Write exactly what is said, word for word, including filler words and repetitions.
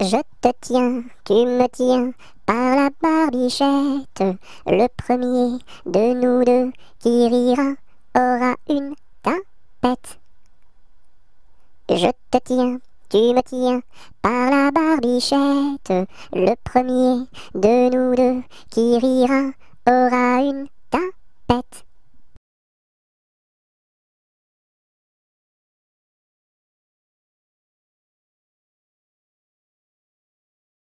Je te tiens, tu me tiens par la barbichette. Le premier de nous deux qui rira aura une tapette. Je te tiens, tu me tiens par la barbichette. Le premier de nous deux qui rira aura une tapette.